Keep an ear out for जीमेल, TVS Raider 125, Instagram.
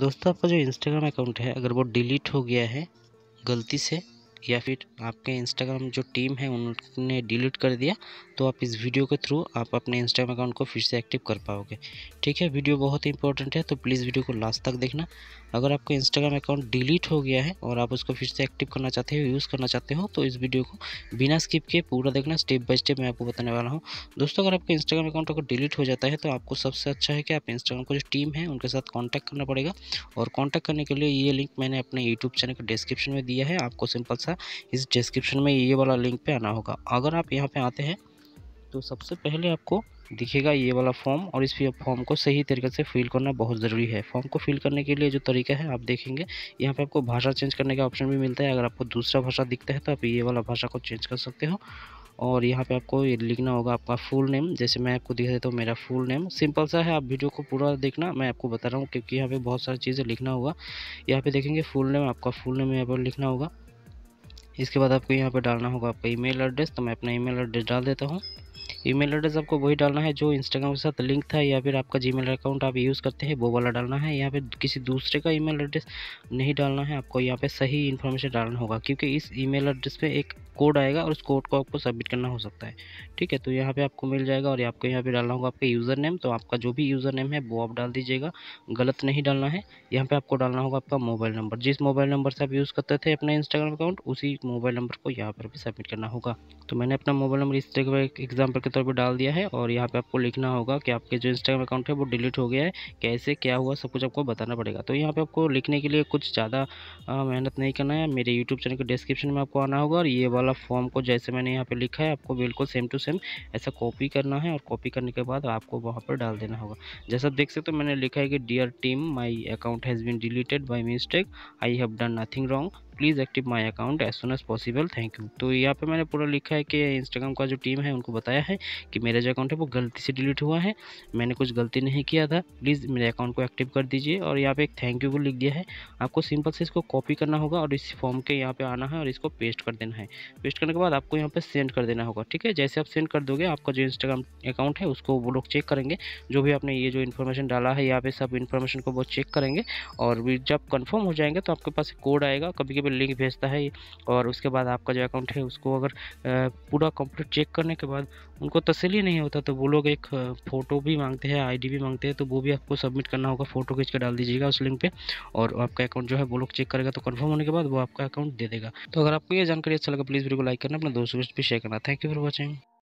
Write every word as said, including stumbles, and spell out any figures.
दोस्तों आपका जो इंस्टाग्राम अकाउंट है अगर वो डिलीट हो गया है गलती से या फिर आपके इंस्टाग्राम जो टीम है उन्होंने डिलीट कर दिया, तो आप इस वीडियो के थ्रू आप अपने इंस्टाग्राम अकाउंट को फिर से एक्टिव कर पाओगे। ठीक है, वीडियो बहुत ही इंपॉर्टेंट है तो प्लीज़ वीडियो को लास्ट तक देखना। अगर आपका इंस्टाग्राम अकाउंट डिलीट हो गया है और आप उसको फिर से एक्टिव करना चाहते हो, यूज़ करना चाहते हो, तो इस वीडियो को बिना स्किप किए पूरा देखना। स्टेप बाय स्टेप मैं आपको बताने वाला हूँ। दोस्तों अगर आपका इंस्टाग्राम अकाउंट अगर डिलीट हो जाता है तो आपको सबसे अच्छा है कि आप इंस्टाग्राम को जो टीम है उनके साथ कॉन्टैक्ट करना पड़ेगा, और कॉन्टैक्ट करने के लिए ये लिंक मैंने अपने यूट्यूब चैनल के डिस्क्रिप्शन में दिया है। आपको सिंपल सा इस डिस्क्रिप्शन में ये वाला लिंक पे आना होगा। अगर आप यहाँ पे आते हैं तो सबसे पहले आपको दिखेगा ये वाला फॉर्म, और इस फॉर्म को सही तरीके से फिल करना बहुत ज़रूरी है। फॉर्म को फिल करने के लिए जो तरीका है आप देखेंगे यहाँ पे आपको भाषा चेंज करने का ऑप्शन भी मिलता है। अगर आपको दूसरा भाषा दिखता है तो आप ये वाला भाषा को चेंज कर सकते हो, और यहाँ पे आपको ये लिखना होगा आपका फुल नेम। जैसे मैं आपको दिखा देता हूँ मेरा फुल नेम, सिंपल सा है। आप वीडियो को पूरा देखना, मैं आपको बता रहा हूँ क्योंकि यहाँ पर बहुत सारी चीज़ें लिखना होगा। यहाँ पर देखेंगे फुल नेम, आपका फुल नेम यहाँ पर लिखना होगा। इसके बाद आपको यहाँ पर डालना होगा आपका ईमेल एड्रेस, तो मैं अपना ईमेल एड्रेस डाल देता हूँ। ईमेल एड्रेस आपको वही डालना है जो इंस्टाग्राम के साथ लिंक था, या फिर आपका जीमेल अकाउंट आप यूज़ करते हैं वो वाला डालना है। यहाँ पे किसी दूसरे का ईमेल एड्रेस नहीं डालना है, आपको यहाँ पे सही इन्फॉर्मेशन डालना होगा, क्योंकि इस ईमेल एड्रेस पे एक कोड आएगा और उस कोड को आपको सबमिट करना हो सकता है। ठीक है, तो यहाँ पे आपको मिल जाएगा। और आपको यहाँ पे डालना होगा आपका यूज़र नेम, तो आपका जो भी यूज़र नेम है वो आप डाल दीजिएगा, गलत नहीं डालना है। यहाँ पे आपको डालना होगा आपका मोबाइल नंबर, जिस मोबाइल नंबर से आप यूज़ करते थे अपना इंस्टाग्राम अकाउंट, उसी मोबाइल नंबर को यहाँ पर भी सबमिट करना होगा। तो मैंने अपना मोबाइल नंबर इस तरह एक एग्जाम्पल के तौर पर डाल दिया है, और यहाँ पर आपको लिखना होगा कि आपके जो इंस्टाग्राम अकाउंट है वो डिलीट हो गया है, कैसे क्या हुआ सब कुछ आपको बताना पड़ेगा। तो यहाँ पर आपको लिखने के लिए कुछ ज़्यादा मेहनत नहीं करना है। मेरे यूट्यूब चैनल के डिस्क्रिप्शन में आपको आना होगा, और ये वाला फॉर्म को जैसे मैंने यहाँ पे लिखा है आपको बिल्कुल सेम टू सेम ऐसा कॉपी करना है, और कॉपी करने के बाद आपको वहाँ पर डाल देना होगा। जैसा देख सकते हो मैंने लिखा है कि dear team, my account has been deleted by mistake, I have done nothing wrong, please active my account as soon as possible, thank you. तो यहाँ पे मैंने पूरा लिखा है कि इंस्टाग्राम का जो टीम है उनको बताया है कि मेरा जो अकाउंट है वो गलती से डिलीट हुआ है, मैंने कुछ गलती नहीं किया था, प्लीज़ मेरे अकाउंट को एक्टिव कर दीजिए। और यहाँ पे एक थैंक यू को लिख दिया है। आपको सिंपल से इसको कॉपी करना होगा और इस फॉर्म के यहाँ पर आना है और इसको पेस्ट कर देना है। पेस्ट करने के बाद आपको यहाँ पर सेंड कर देना होगा। ठीक है, जैसे आप सेंड कर दोगे आपका जो इंस्टाग्राम अकाउंट है उसको वो लोग चेक करेंगे, जो भी आपने ये जो इन्फॉर्मेशन डाला है यहाँ पर सब इन्फॉर्मेशन को वो चेक करेंगे, और जब कन्फर्म हो जाएंगे तो आपके पास कोड आएगा, कभी लिंक भेजता है, और उसके बाद आपका जो अकाउंट है उसको अगर पूरा कंप्लीट चेक करने के बाद उनको तसल्ली नहीं होता तो वो लोग एक फ़ोटो भी मांगते हैं, आईडी भी मांगते हैं, तो वो भी आपको सबमिट करना होगा। फ़ोटो खींच के डाल दीजिएगा उस लिंक पे, और आपका अकाउंट जो है वो लोग चेक करेगा, तो कंफर्म होने के बाद वो आपका अकाउंट दे देगा। तो अगर आपको ये जानकारी अच्छा लगा प्लीज़ वीडियो को लाइक करना, अपने दोस्तों को भी शेयर करना। Thank you for watching.